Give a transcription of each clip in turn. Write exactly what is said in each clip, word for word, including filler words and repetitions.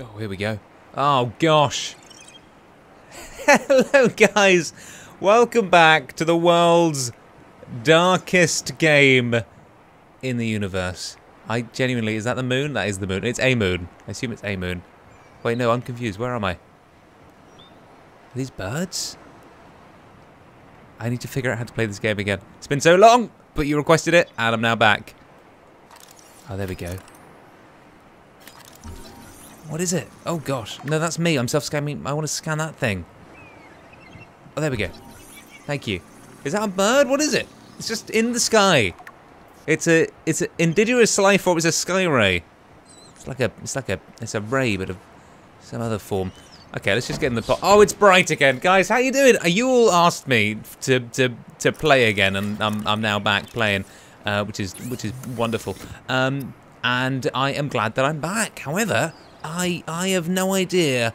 Oh, here we go. Oh, gosh. Hello, guys. Welcome back to the world's darkest game in the universe. I genuinely... Is that the moon? That is the moon. It's a moon. I assume it's a moon. Wait, no, I'm confused. Where am I? Are these birds? I need to figure out how to play this game again. It's been so long, but you requested it, and I'm now back. Oh, there we go. What is it? Oh, gosh. No, that's me. I'm self-scanning. I want to scan that thing. Oh, there we go. Thank you. Is that a bird? What is it? It's just in the sky. It's a, it's an indigenous life form. It's a sky ray. It's like a, it's like a, it's a ray, but of some other form. Okay, let's just get in the pot. Oh, it's bright again. Guys, how you doing? You all asked me to, to, to play again, and I'm, I'm now back playing, uh, which is, which is wonderful. Um, and I am glad that I'm back. However... I I have no idea.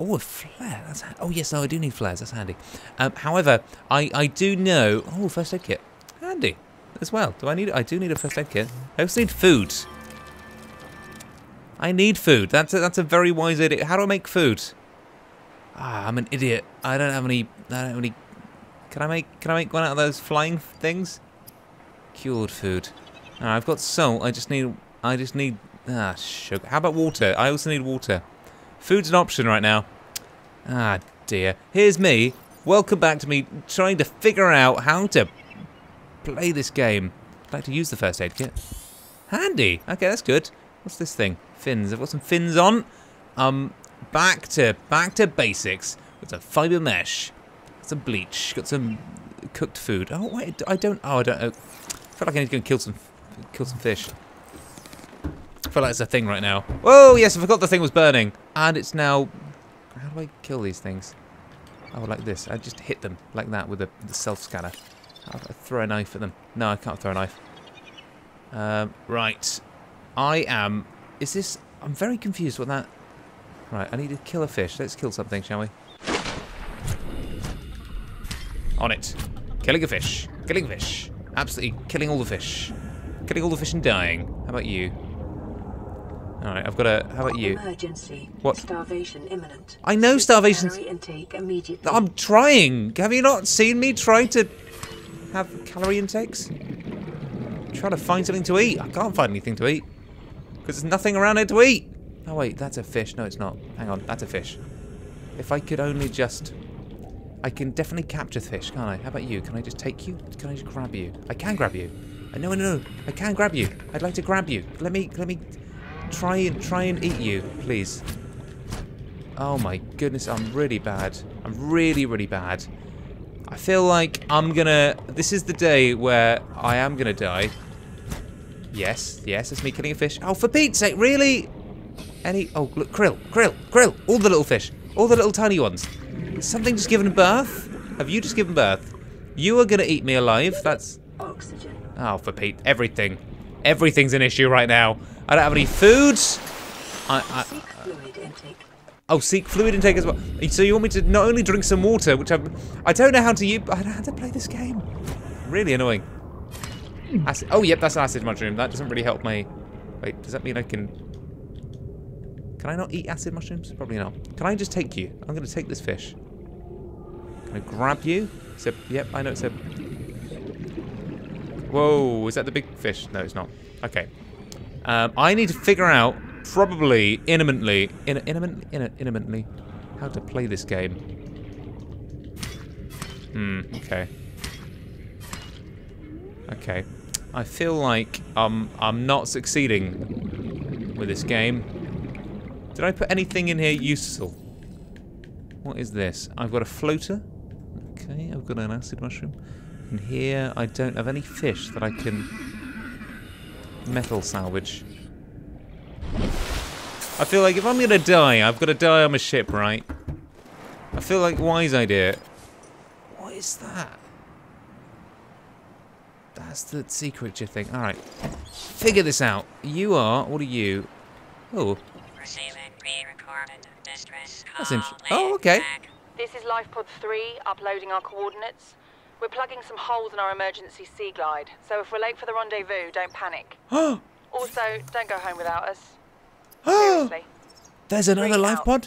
Oh, a flare. That's oh yes, no, I do need flares. That's handy. Um, however, I I do know. Oh, first aid kit, handy as well. Do I need? I do need a first aid kit. I also need food. I need food. That's a, that's a very wise idea. How do I make food? Ah, I'm an idiot. I don't have any. I don't have any. Can I make? Can I make one out of those flying things? Cured food. All right, I've got salt. I just need. I just need. Ah, sugar. How about water? I also need water. Food's an option right now. Ah, dear. Here's me. Welcome back to me trying to figure out how to play this game. I'd like to use the first aid kit. Handy. Okay, that's good. What's this thing? Fins. I've got some fins on. Um, back to back to basics. Got some fibre mesh. Got some bleach. Got some cooked food. Oh wait, I don't. Oh, I don't. Oh, I feel like I need to go and kill some kill some fish. I feel like it's a thing right now. Oh, yes, I forgot the thing was burning. And it's now... How do I kill these things? Oh, like this. I just hit them like that with a the self-scanner. I throw a knife at them. No, I can't throw a knife. Um, right. I am... Is this... I'm very confused with that... Right, I need to kill a fish. Let's kill something, shall we? On it. Killing a fish. Killing a fish. Absolutely killing all the fish. Killing all the fish and dying. How about you? All right, I've got a. How about you? Emergency. What? Starvation imminent. I know starvation. Intake immediately. I'm trying. Have you not seen me try to have calorie intakes? I'm trying to find something to eat. I can't find anything to eat because there's nothing around here to eat. Oh wait, that's a fish. No, it's not. Hang on, that's a fish. If I could only just. I can definitely capture fish, can't I? How about you? Can I just take you? Can I just grab you? I can grab you. No, no, no. I can grab you. I'd like to grab you. Let me. Let me. Try and try and eat you, please. Oh my goodness, I'm really bad. I'm really, really bad. I feel like I'm gonna. This is the day where I am gonna die. Yes, yes, it's me killing a fish. Oh, for Pete's sake, really? Any? Oh, look, krill, krill, krill. All the little fish, all the little tiny ones. Has something just given birth? Have you just given birth? You are gonna eat me alive. That's. Oxygen. Oh, for Pete, everything, everything's an issue right now. I don't have any food. I, I, seek fluid intake. Oh, seek fluid intake as well. So you want me to not only drink some water, which I'm, I don't know how to use, I don't know how to play this game. Really annoying. Acid, oh, yep, that's an acid mushroom. That doesn't really help my, wait, does that mean I can, can I not eat acid mushrooms? Probably not. Can I just take you? I'm going to take this fish. Can I grab you? So, yep, I know it's a, whoa, is that the big fish? No, it's not. Okay. Um, I need to figure out, probably, intimately, in, intimately, in, intimately, how to play this game. Hmm, okay. Okay. I feel like um, I'm not succeeding with this game. Did I put anything in here useful? What is this? I've got a floater. Okay, I've got an acid mushroom. And here, I don't have any fish that I can... metal salvage. I feel like if I'm gonna die, I've gotta die on a ship, right? I feel like wise idea. What is that? That's the sea creature thing. Alright. Figure this out. You are, what are you? Oh. Receiving pre-recorded distress call. That's interesting. Oh, okay. This is Life Pod three, uploading our coordinates. We're plugging some holes in our emergency sea glide, so if we're late for the rendezvous, don't panic. Also, don't go home without us. Seriously. There's another life pod?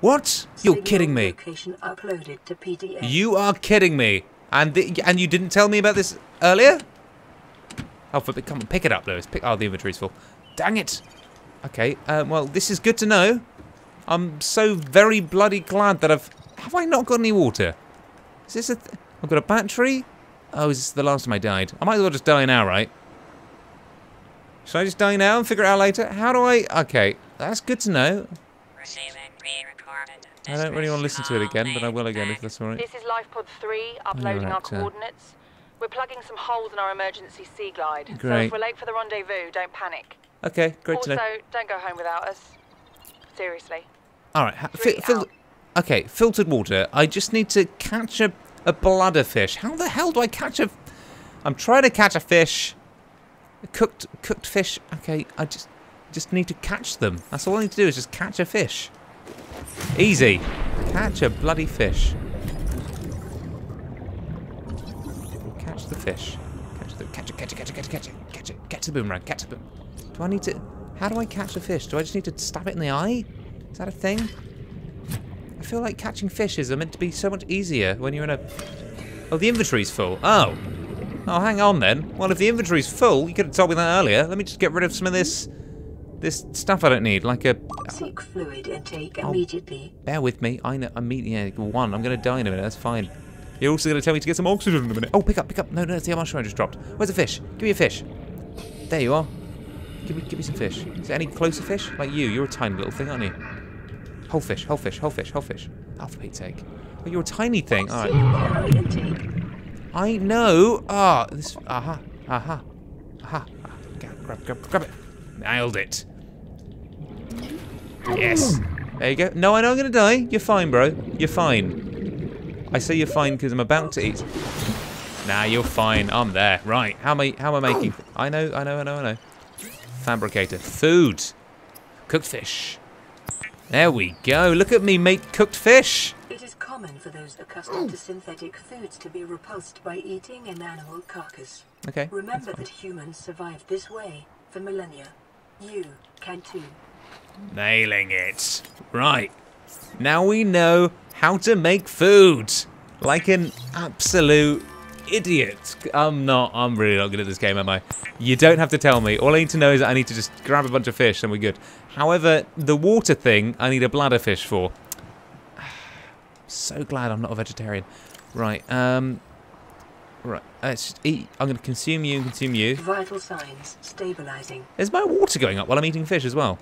What? You're kidding me. Uploaded to P D A. You are kidding me. And the, and you didn't tell me about this earlier? Oh, for, come on, pick it up though. It's pick, oh, the inventory's full. Dang it. Okay, um, well, this is good to know. I'm so very bloody glad that I've... Have I not got any water? Is this a... Th I've got a battery? Oh, is this the last time I died? I might as well just die now, right? Should I just die now and figure it out later? How do I... Okay, that's good to know. I don't really want to listen to it again, but I will again if that's alright. This is Life Pod three, uploading right, our coordinates. Uh, We're plugging some holes in our emergency sea glide. Great. So if we're late for the rendezvous, don't panic. Okay, great also, to know. Also, don't go home without us. Seriously. Alright, fil okay, filtered water. I just need to catch a, a bladder fish. How the hell do I catch a... I'm trying to catch a fish. A cooked cooked fish. Okay, I just just need to catch them. That's all I need to do is just catch a fish. Easy. Catch a bloody fish. Catch the fish. Catch the catch it, catch it, catch it, catch it, catch it, catch it, catch the boomerang, catch the boom. Do I need to... How do I catch a fish? Do I just need to stab it in the eye? Is that a thing? I feel like catching fishes are meant to be so much easier when you're in a... Oh, the inventory's full. Oh. Oh, hang on then. Well, if the inventory's full, you could have told me that earlier. Let me just get rid of some of this... This stuff I don't need, like a... Seek fluid intake oh, immediately. Bear with me. I know, I'm meeting yeah, one. I'm going to die in a minute. That's fine. You're also going to tell me to get some oxygen in a minute. Oh, pick up, pick up. No, no, that's the mushroom I just dropped. Where's the fish? Give me a fish. There you are. Give me, give me some fish. Is there any closer fish? Like you, you're a tiny little thing, aren't you? Whole fish, whole fish, whole fish, whole fish. Oh, for Pete's sake. Oh, you're a tiny thing. All right. I know. Ah, oh, this. Aha, aha, aha. Grab, grab, grab it. Nailed it. Yes. There you go. No, I know I'm gonna die. You're fine, bro. You're fine. I say you're fine because I'm about to eat. Nah, you're fine. I'm there. Right. How am I? How am I making? I know. I know. I know. I know. Fabricator. Food. Cooked fish. There we go. Look at me make cooked fish. It is common for those accustomed to synthetic foods to be repulsed by eating an animal carcass. Okay. Remember that humans survived this way for millennia. You can too. Nailing it. Right. Now we know how to make food. Like an absolute idiot. I'm not. I'm really not good at this game, am I? You don't have to tell me. All I need to know is that I need to just grab a bunch of fish and we're good. However, the water thing I need a bladder fish for. So glad I'm not a vegetarian. Right, um... Right, let's just eat. I'm going to consume you and consume you. Vital signs stabilizing. Is my water going up while I'm eating fish as well?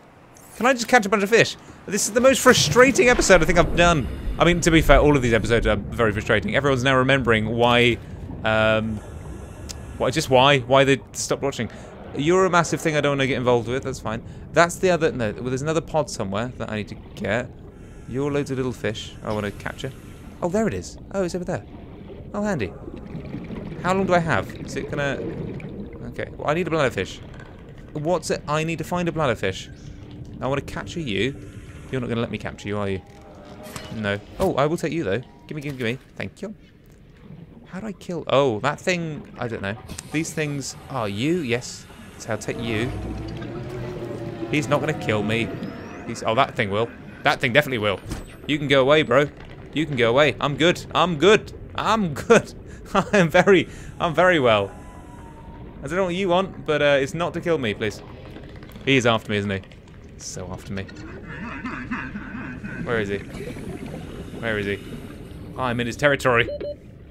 Can I just catch a bunch of fish? This is the most frustrating episode I think I've done. I mean, to be fair, all of these episodes are very frustrating. Everyone's now remembering why... Um, why, just why, why they stopped watching. You're a massive thing I don't want to get involved with, that's fine. That's the other, no, well, there's another pod somewhere that I need to get. You're loads of little fish I want to capture. Oh, there it is. Oh, it's over there. Oh, handy. How long do I have? Is it gonna... Okay, well, I need a bladder fish. What's it? I need to find a bladder fish. I want to capture you. You're not going to let me capture you, are you? No. Oh, I will take you, though. Give me, give me, give me. Thank you. How do I kill? Oh, that thing. I don't know. These things are you. Yes. So I'll take you. He's not going to kill me. He's, oh, that thing will. That thing definitely will. You can go away, bro. You can go away. I'm good. I'm good. I'm good. I'm very. I'm very well. I don't know what you want, but uh, it's not to kill me, please. He is after me, isn't he? So after me. Where is he? Where is he? Oh, I'm in his territory.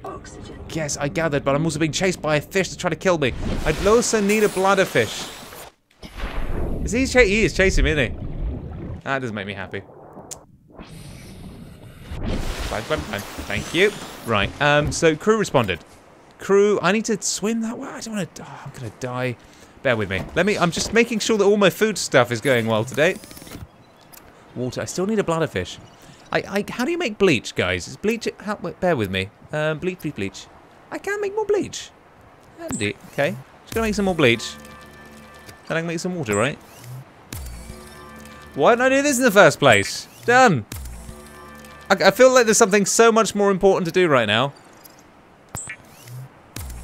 Oxygen. Yes, I gathered, but I'm also being chased by a fish to try to kill me. I'd also need a bladder fish. Is he, cha he is chasing me, isn't he? That doesn't make me happy. Bye, bye, bye. Thank you. Right, um, so crew responded. Crew, I need to swim that way. I don't want to die. I'm going to die. Bear with me. Let me, I'm just making sure that all my food stuff is going well today. Water, I still need a bladder fish. I, I, how do you make bleach, guys? Is bleach... How, wait, bear with me. Um, bleach, bleach, bleach. I can make more bleach. Handy. Okay. Just gonna make some more bleach. Then I can make some water, right? Why didn't I do this in the first place? Done. I, I feel like there's something so much more important to do right now.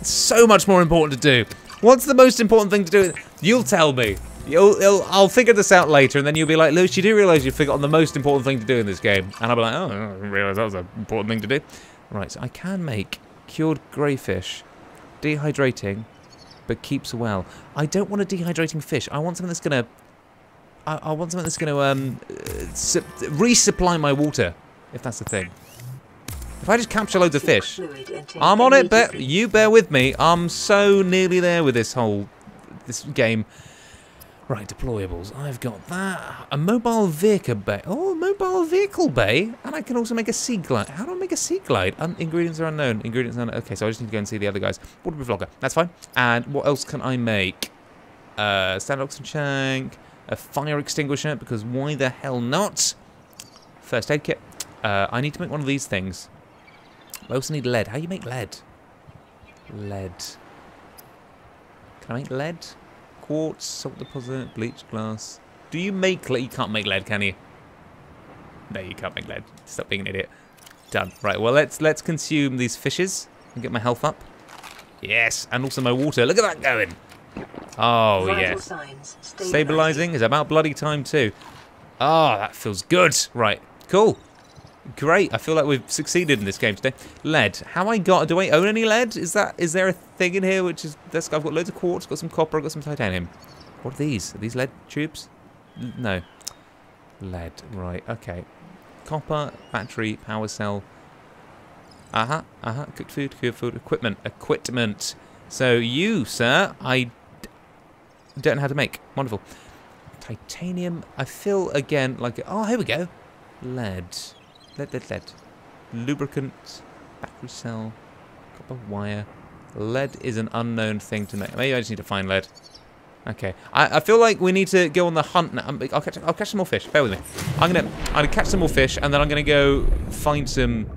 So much more important to do. What's the most important thing to do? You'll tell me. You'll, you'll, I'll figure this out later, and then you'll be like, Lewis, you do realise you've forgotten the most important thing to do in this game. And I'll be like, oh, I didn't realise that was an important thing to do. Right, so I can make cured greyfish, dehydrating, but keeps well. I don't want a dehydrating fish. I want something that's going to... I, I want something that's going to um, uh, resupply my water, if that's the thing. If I just capture loads of fish... I'm on it, but you bear with me. I'm so nearly there with this whole... this game. Right, deployables. I've got that. A mobile vehicle bay. Oh, a mobile vehicle bay. And I can also make a sea glide. How do I make a sea glide? Um, ingredients are unknown. Ingredients are unknown. Okay, so I just need to go and see the other guys. Waterproof logger. That's fine. And what else can I make? Uh, standard oxygen tank. A fire extinguisher, because why the hell not? First aid kit. Uh, I need to make one of these things. I also need lead. How do you make lead? Lead. Can I make lead? Quartz, salt deposit, bleach, glass. Do you make lead? You can't make lead, can you? No, you can't make lead. Stop being an idiot. Done. Right, well, let's let's consume these fishes and get my health up. Yes, and also my water. Look at that going. Oh, yes. Stabilizing is about bloody time, too. Ah, oh, that feels good. Right, cool. Great, I feel like we've succeeded in this game today. Lead. How I got, do I own any lead? Is that, is there a thing in here which is, that's, I've got loads of quartz, got some copper, I've got some titanium. What are these? Are these lead tubes? No. Lead, right, okay. Copper, battery, power cell. Uh-huh, uh-huh, cooked food, cooked food, equipment, equipment. So you, sir, I don't know how to make. Wonderful. Titanium, I feel again like, oh, here we go. Lead. Lead, lead, lead. Lubricant, battery cell, copper wire. Lead is an unknown thing to make. Maybe I just need to find lead. Okay. I, I feel like we need to go on the hunt now. I'll catch, I'll catch some more fish. Bear with me. I'm gonna, I'm gonna catch some more fish, and then I'm gonna go find some,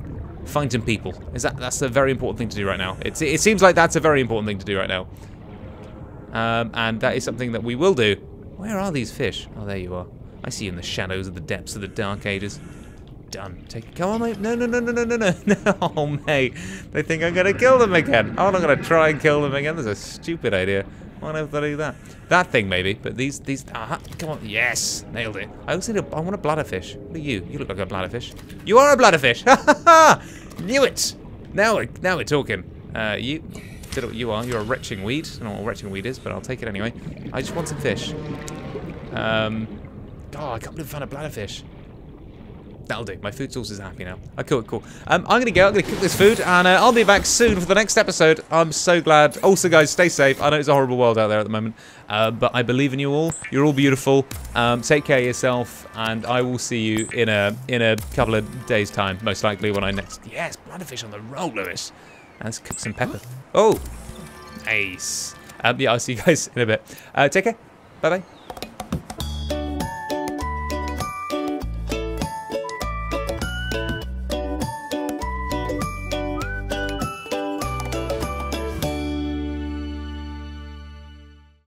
find some people. Is that, that's a very important thing to do right now. It's, it seems like that's a very important thing to do right now. Um, and that is something that we will do. Where are these fish? Oh, there you are. I see you in the shadows of the depths of the dark ages. Done. Take it. Come on, mate. No, no, no, no, no, no, no. No, mate. They think I'm going to kill them again. I'm not going to try and kill them again. That's a stupid idea. Why don't I do that? That thing, maybe. But these, these, ah, come on. Yes. Nailed it. I also need a, I want a bladder fish. What are you? You look like a bladder fish. You are a bladder fish. Ha ha ha. Knew it. Now we're, now we're talking. Uh, you, did what you are. You're a retching weed. I don't know what retching weed is, but I'll take it anyway. I just want some fish. Um, oh, I can't believe I found a bladder fish. That'll do. My food source is happy now. Oh, cool, cool. Um, I'm going to go. I'm going to cook this food, and uh, I'll be back soon for the next episode. I'm so glad. Also, guys, stay safe. I know it's a horrible world out there at the moment, uh, but I believe in you all. You're all beautiful. Um, take care of yourself, and I will see you in a in a couple of days' time, most likely when I next... Yes, bladderfish on the roll, Lewis. And let's cook some pepper. Oh, nice. Um, yeah, I'll see you guys in a bit. Uh, take care. Bye-bye.